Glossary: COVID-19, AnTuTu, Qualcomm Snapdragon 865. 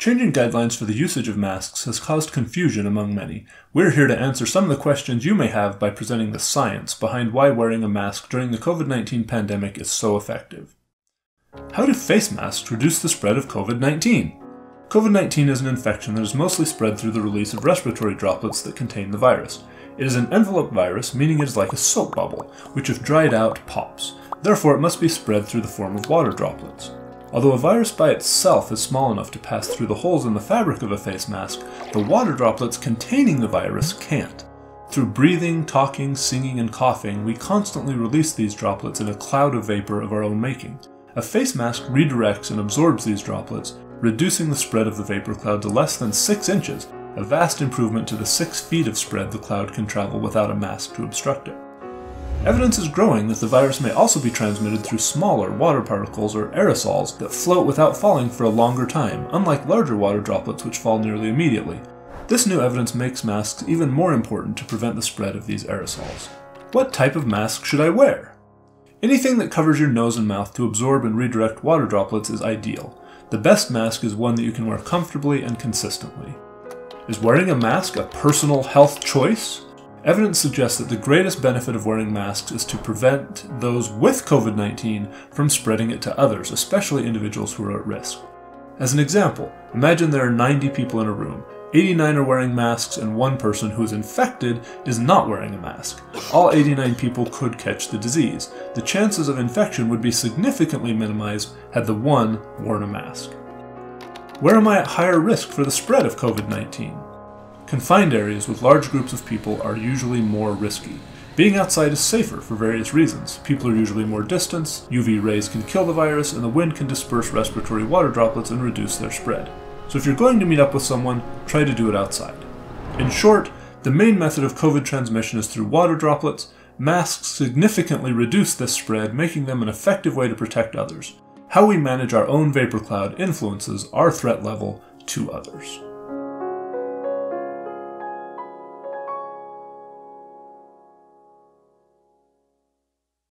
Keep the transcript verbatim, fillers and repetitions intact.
Changing guidelines for the usage of masks has caused confusion among many. We're here to answer some of the questions you may have by presenting the science behind why wearing a mask during the COVID nineteen pandemic is so effective. How do face masks reduce the spread of COVID nineteen? COVID nineteen is an infection that is mostly spread through the release of respiratory droplets that contain the virus. It is an envelope virus, meaning it is like a soap bubble, which if dried out, pops. Therefore, it must be spread through the form of water droplets. Although a virus by itself is small enough to pass through the holes in the fabric of a face mask, the water droplets containing the virus can't. Through breathing, talking, singing, and coughing, we constantly release these droplets in a cloud of vapor of our own making. A face mask redirects and absorbs these droplets, reducing the spread of the vapor cloud to less than six inches, a vast improvement to the six feet of spread the cloud can travel without a mask to obstruct it. Evidence is growing that the virus may also be transmitted through smaller water particles or aerosols that float without falling for a longer time, unlike larger water droplets which fall nearly immediately. This new evidence makes masks even more important to prevent the spread of these aerosols. What type of mask should I wear? Anything that covers your nose and mouth to absorb and redirect water droplets is ideal. The best mask is one that you can wear comfortably and consistently. Is wearing a mask a personal health choice? Evidence suggests that the greatest benefit of wearing masks is to prevent those with COVID nineteen from spreading it to others, especially individuals who are at risk. As an example, imagine there are ninety people in a room. eighty-nine are wearing masks and one person who is infected is not wearing a mask. All eighty-nine people could catch the disease. The chances of infection would be significantly minimized had the one worn a mask. Where am I at higher risk for the spread of COVID nineteen? Confined areas with large groups of people are usually more risky. Being outside is safer for various reasons. People are usually more distanced, U V rays can kill the virus, and the wind can disperse respiratory water droplets and reduce their spread. So if you're going to meet up with someone, try to do it outside. In short, the main method of COVID transmission is through water droplets. Masks significantly reduce this spread, making them an effective way to protect others. How we manage our own vapor cloud influences our threat level to others.